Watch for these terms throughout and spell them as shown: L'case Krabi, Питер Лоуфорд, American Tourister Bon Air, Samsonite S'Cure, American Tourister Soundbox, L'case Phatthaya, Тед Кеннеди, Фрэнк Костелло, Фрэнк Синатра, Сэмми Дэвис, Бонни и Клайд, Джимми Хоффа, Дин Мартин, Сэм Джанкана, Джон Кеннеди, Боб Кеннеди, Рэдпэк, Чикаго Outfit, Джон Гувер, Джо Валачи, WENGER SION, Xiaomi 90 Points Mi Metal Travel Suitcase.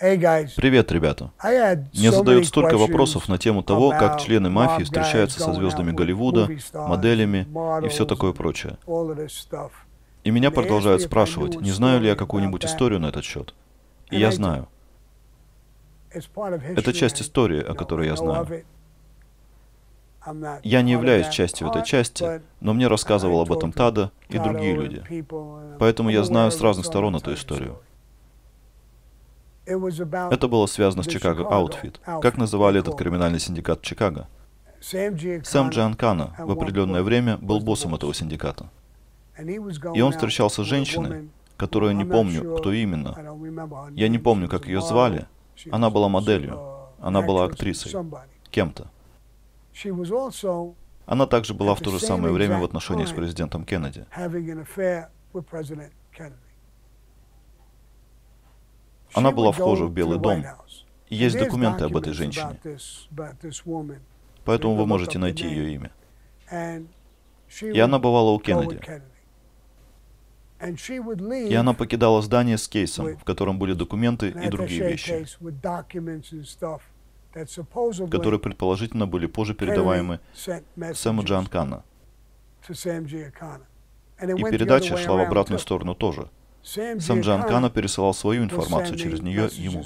Привет, ребята. Мне задают столько вопросов на тему того, как члены мафии встречаются со звездами Голливуда, моделями и все такое прочее. И меня продолжают спрашивать, не знаю ли я какую-нибудь историю на этот счет. И я знаю. Это часть истории, о которой я знаю. Я не являюсь частью этой части, но мне рассказывал об этом Тада и другие люди. Поэтому я знаю с разных сторон эту историю. Это было связано с Чикаго Outfit, как называли этот криминальный синдикат Чикаго. Сэм Джанкана в определенное время был боссом этого синдиката. И он встречался с женщиной, которую не помню, кто именно. Я не помню, как ее звали. Она была моделью, она была актрисой, кем-то. Она также была в то же самое время в отношении с президентом Кеннеди. Она была вхожа в Белый дом. И есть документы об этой женщине. Поэтому вы можете найти ее имя. И она бывала у Кеннеди. И она покидала здание с кейсом, в котором были документы и другие вещи, которые предположительно были позже передаваемы Сэму Джанкана. И передача шла в обратную сторону тоже. Сэм Джанкана пересылал свою информацию через нее ему.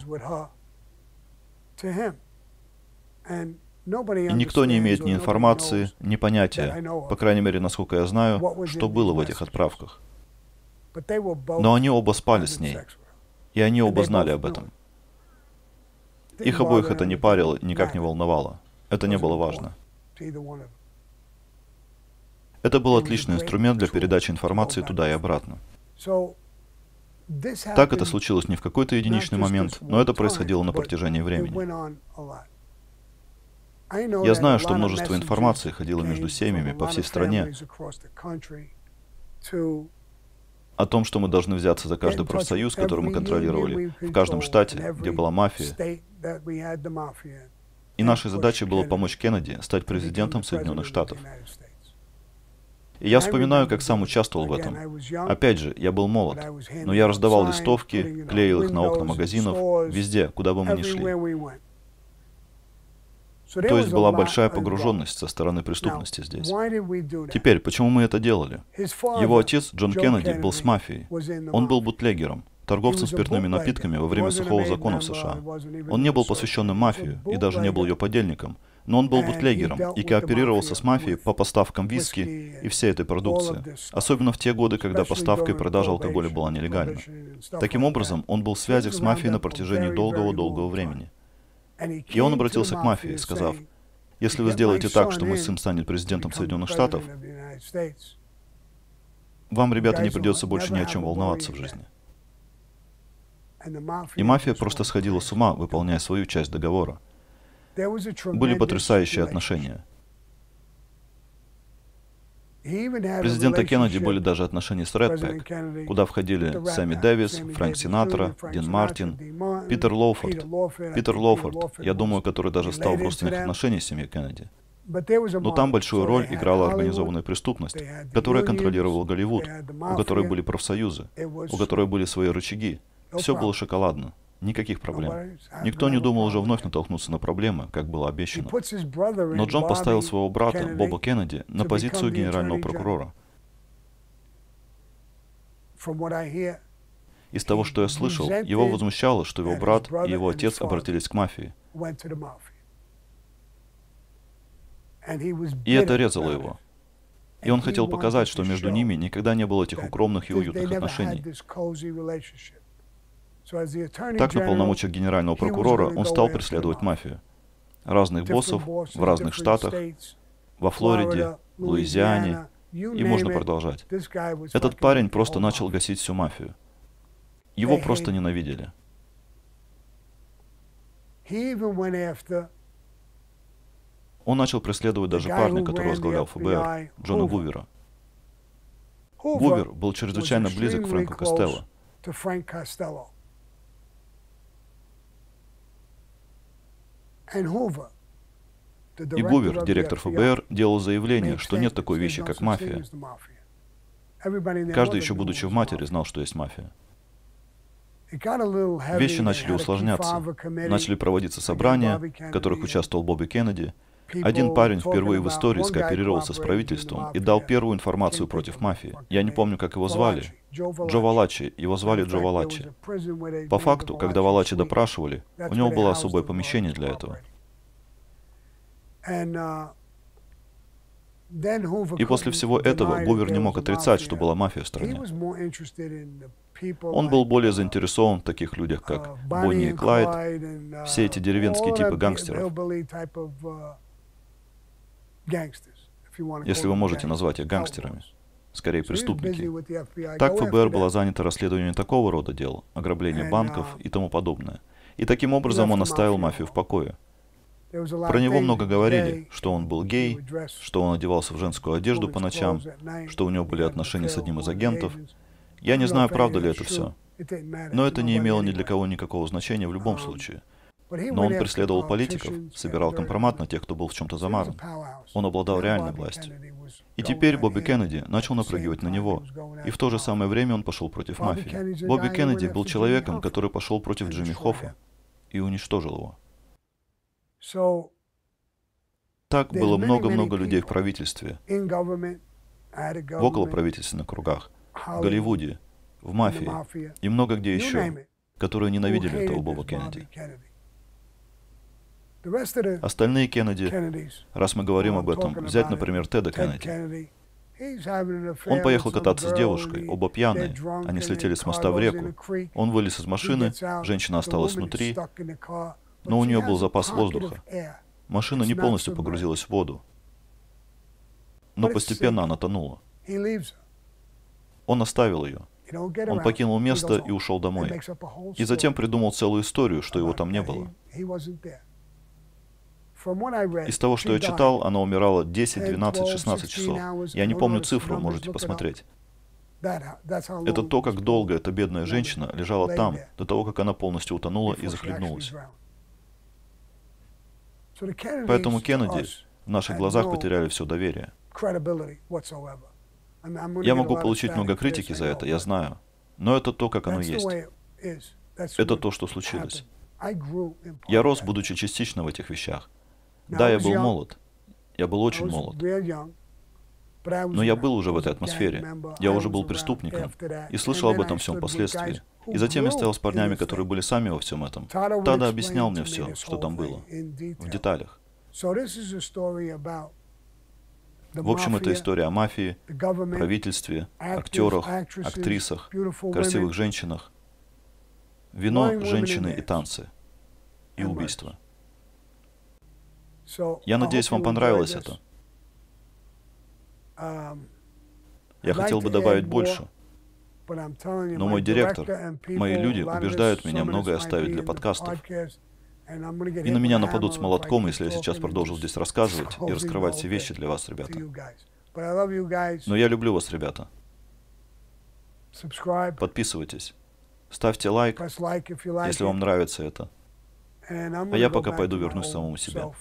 И никто не имеет ни информации, ни понятия, по крайней мере, насколько я знаю, что было в этих отправках. Но они оба спали с ней, и они оба знали об этом. Их обоих это не парило, никак не волновало. Это не было важно. Это был отличный инструмент для передачи информации туда и обратно. Так это случилось не в какой-то единичный момент, но это происходило на протяжении времени. Я знаю, что множество информации ходило между семьями по всей стране о том, что мы должны взяться за каждый профсоюз, который мы контролировали, в каждом штате, где была мафия. И нашей задачей было помочь Кеннеди стать президентом Соединенных Штатов. И я вспоминаю, как сам участвовал в этом. Опять же, я был молод, но я раздавал листовки, клеил их на окна магазинов, везде, куда бы мы ни шли. То есть была большая погруженность со стороны преступности здесь. Теперь, почему мы это делали? Его отец, Джон Кеннеди, был с мафией. Он был бутлегером, торговцем спиртными напитками во время сухого закона в США. Он не был посвященным мафии и даже не был ее подельником. Но он был бутлегером и кооперировался с мафией по поставкам виски и всей этой продукции, особенно в те годы, когда поставка и продажа алкоголя была нелегальна. Таким образом, он был в связях с мафией на протяжении долгого-долгого времени. И он обратился к мафии, сказав, «Если вы сделаете так, что мой сын станет президентом Соединенных Штатов, вам, ребята, не придется больше ни о чем волноваться в жизни». И мафия просто сходила с ума, выполняя свою часть договора. Были потрясающие отношения. Президента Кеннеди были даже отношения с Рэдпэк, куда входили Сэмми Дэвис, Фрэнк Синатра, Дин Мартин, Питер Лоуфорд, я думаю, который даже стал в родственных отношениях с семьей Кеннеди. Но там большую роль играла организованная преступность, которая контролировала Голливуд, у которой были профсоюзы, у которой были свои рычаги. Все было шоколадно. Никаких проблем. Никто не думал уже вновь натолкнуться на проблемы, как было обещано. Но Джон поставил своего брата, Боба Кеннеди, на позицию генерального прокурора. Из того, что я слышал, его возмущало, что его брат и его отец обратились к мафии. И это резало его. И он хотел показать, что между ними никогда не было этих укромных и уютных отношений. Так, на полномочиях генерального прокурора он стал преследовать мафию. Разных боссов в разных штатах, во Флориде, Луизиане, и можно продолжать. Этот парень просто начал гасить всю мафию. Его просто ненавидели. Он начал преследовать даже парня, который возглавлял ФБР, Джона Гувера. Гувер был чрезвычайно близок к Фрэнку Костелло. И Гувер, директор ФБР, делал заявление, что нет такой вещи, как мафия. Каждый, еще будучи в матери, знал, что есть мафия. Вещи начали усложняться. Начали проводиться собрания, в которых участвовал Бобби Кеннеди. Один парень впервые в истории скооперировался с правительством и дал первую информацию против мафии. Я не помню, как его звали. Джо Валачи. Его звали Джо Валачи. По факту, когда Валачи допрашивали, у него было особое помещение для этого. И после всего этого Гувер не мог отрицать, что была мафия в стране. Он был более заинтересован в таких людях, как Бонни и Клайд, все эти деревенские типы гангстеров. Если вы можете назвать их гангстерами, скорее преступники. Так ФБР была занята расследованием такого рода дел, ограбления банков и тому подобное. И таким образом он оставил мафию в покое. Про него много говорили, что он был гей, что он одевался в женскую одежду по ночам, что у него были отношения с одним из агентов. Я не знаю, правда ли это все, но это не имело ни для кого никакого значения в любом случае. Но он преследовал политиков, собирал компромат на тех, кто был в чем-то замазан. Он обладал реальной властью. И теперь Бобби Кеннеди начал напрыгивать на него. И в то же самое время он пошел против мафии. Бобби Кеннеди был человеком, который пошел против Джимми Хоффа и уничтожил его. Так было много-много людей в правительстве, в околоправительственных кругах, в Голливуде, в мафии и много где еще, которые ненавидели этого Боба Кеннеди. Остальные Кеннеди, раз мы говорим об этом, взять, например, Теда Кеннеди. Он поехал кататься с девушкой, оба пьяные, они слетели с моста в реку, он вылез из машины, женщина осталась внутри, но у нее был запас воздуха. Машина не полностью погрузилась в воду, но постепенно она тонула. Он оставил ее. Он покинул место и ушел домой. И затем придумал целую историю, что его там не было. Из того, что я читал, она умирала 10, 12, 16 часов. Я не помню цифру, можете посмотреть. Это то, как долго эта бедная женщина лежала там, до того, как она полностью утонула и захлебнулась. Поэтому Кеннеди в наших глазах потеряли все доверие. Я могу получить много критики за это, я знаю. Но это то, как оно есть. Это то, что случилось. Я рос, будучи частично в этих вещах. Да, я был молод. Я был очень молод. Но я был уже в этой атмосфере. Я уже был преступником. И слышал об этом всем впоследствии. И затем я стоял с парнями, которые были сами во всем этом. Тада объяснял мне все, что там было. В деталях. В общем, это история о мафии, правительстве, актерах, актрисах, красивых женщинах, вино, женщины и танцы, и убийства. Я надеюсь, вам понравилось это. Я хотел бы добавить больше, но мой директор, мои люди убеждают меня многое оставить для подкастов. И на меня нападут с молотком, если я сейчас продолжу здесь рассказывать и раскрывать все вещи для вас, ребята. Но я люблю вас, ребята. Подписывайтесь. Ставьте лайк, если вам нравится это. А я пока пойду вернусь самому себе.